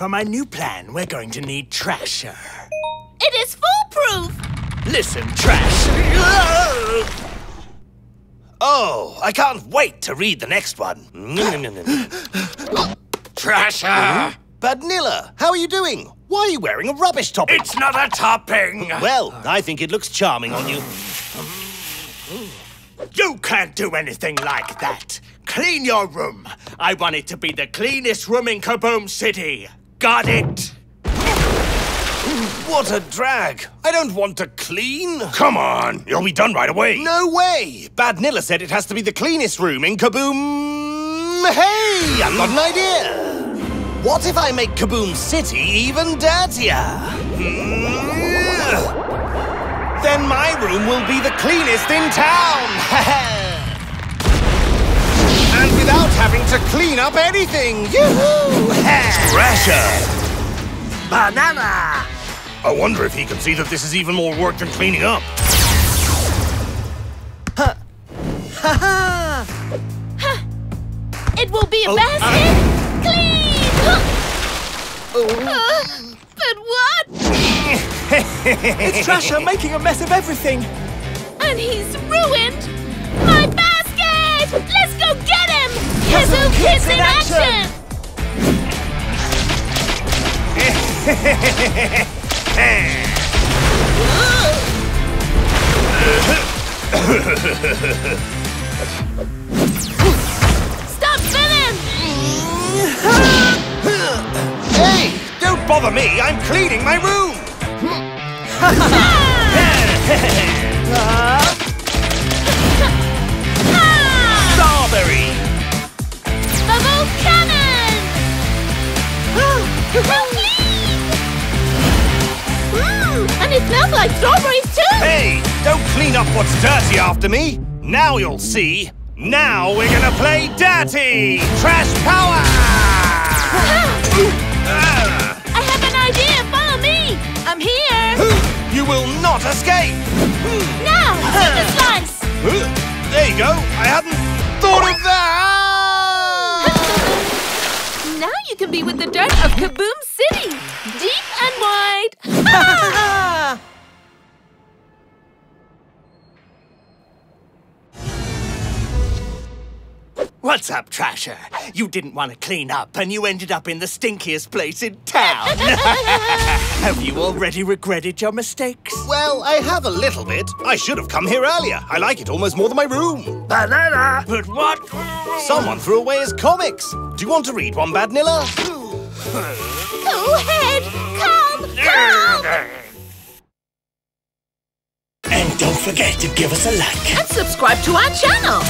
For my new plan, we're going to need Trasher. It is foolproof! Listen, Trasher. Oh, I can't wait to read the next one. Trasher! Badnilla, how are you doing? Why are you wearing a rubbish topping? It's not a topping! Well, I think it looks charming on you. You can't do anything like that. Clean your room. I want it to be the cleanest room in Kaboom City. Got it? What a drag. I don't want to clean. Come on, you'll be done right away. No way. Badnilla said it has to be the cleanest room in Kaboom... Hey, I've got an idea. What if I make Kaboom City even dirtier? Then my room will be the cleanest in town! And without having to clean up anything! Yoo-hoo! Trasher! Banana! I wonder if he can see that this is even more work than cleaning up. Ha! Ha ha! It will be a basket! Clean! But what? It's Trasher making a mess of everything. And he's ruined my basket! Let's go get him! Kaboom Kids in action! Stop villain! Hey! Don't bother me! I'm cleaning my room! Strawberry! Bubble cannon! And it smells like strawberries too! Hey! Don't clean up what's dirty after me! Now you'll see! Now we're gonna play dirty! Trash power! I have an idea! Follow me! I'm here! You will not escape! Now, take a slice! There you go! I hadn't thought of that! Now you can be with the dirt of Kaboom City! Deep and wide! Ah! What's up, Trasher? You didn't want to clean up and you ended up in the stinkiest place in town. Have you already regretted your mistakes? Well, I have a little bit. I should have come here earlier. I like it almost more than my room. Banana! But what? Someone threw away his comics. Do you want to read one, Badnilla? Go ahead! Come! And don't forget to give us a like. And subscribe to our channel.